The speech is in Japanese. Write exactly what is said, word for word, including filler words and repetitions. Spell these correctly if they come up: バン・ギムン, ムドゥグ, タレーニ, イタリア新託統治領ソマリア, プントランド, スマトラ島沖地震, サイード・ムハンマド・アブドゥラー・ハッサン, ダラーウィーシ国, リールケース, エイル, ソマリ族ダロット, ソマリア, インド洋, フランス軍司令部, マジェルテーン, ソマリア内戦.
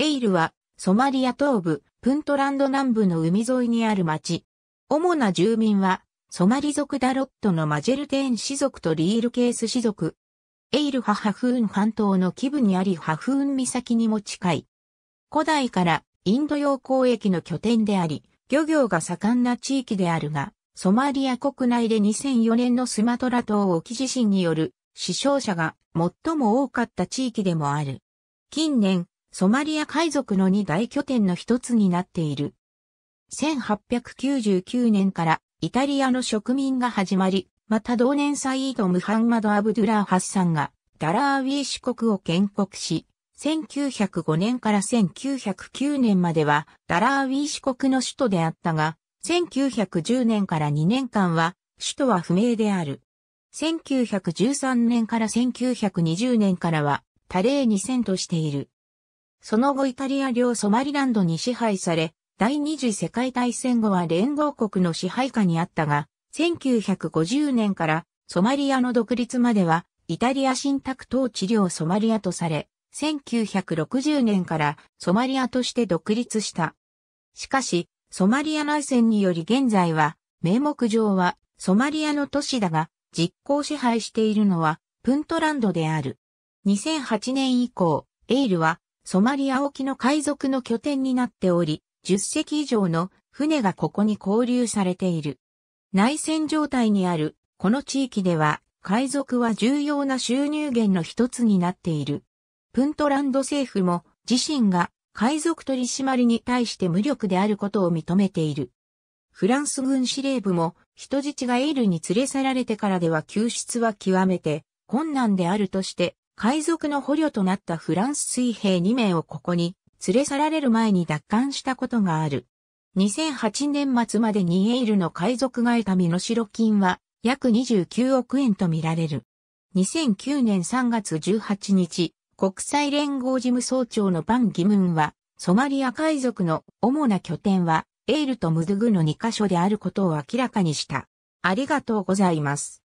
エイルは、ソマリア東部、プントランド南部の海沿いにある町。主な住民は、ソマリ族ダロットのマジェルテーン氏族とリールケース氏族。エイルはハフーン半島の基部にありハフーン岬にも近い。古代からインド洋交易の拠点であり、漁業が盛んな地域であるが、ソマリア国内でにせんよねんのスマトラ島沖地震による死傷者が最も多かった地域でもある。近年、ソマリア海賊のに大拠点の一つになっている。せんはっぴゃくきゅうじゅうきゅうねんからイタリアの植民が始まり、また同年サイード・ムハンマド・アブドゥラー・ハッサンがダラーウィーシ国を建国し、せんきゅうひゃくごねんからせんきゅうひゃくきゅうねんまではダラーウィーシ国の首都であったが、せんきゅうひゃくじゅうねんからにねんかんは首都は不明である。せんきゅうひゃくじゅうさんねんからせんきゅうひゃくにじゅうねんからはタレーニ遷都している。その後イタリア領ソマリランドに支配され、第二次世界大戦後は連合国の支配下にあったが、せんきゅうひゃくごじゅうねんからソマリアの独立まではイタリア新託統治領ソマリアとされ、せんきゅうひゃくろくじゅうねんからソマリアとして独立した。しかし、ソマリア内戦により現在は、名目上はソマリアの都市だが、実効支配しているのはプントランドである。にせんはちねん以降、エイルはソマリア沖の海賊の拠点になっており、じゅっせき以上の船がここに拘留されている。内戦状態にある、この地域では、海賊は重要な収入源の一つになっている。プントランド政府も自身が海賊取締りに対して無力であることを認めている。フランス軍司令部も人質がエイルに連れ去られてからでは救出は極めて困難であるとして、海賊の捕虜となったフランス水兵にめいをここに連れ去られる前に奪還したことがある。にせんはちねん末までにエイルの海賊が得た身代金は約にじゅうきゅうおくえんとみられる。にせんきゅうねんさんがつじゅうはちにち、国際連合事務総長のバン・ギムンは、ソマリア海賊の主な拠点は、エイルとムドゥグのにかしょであることを明らかにした。ありがとうございます。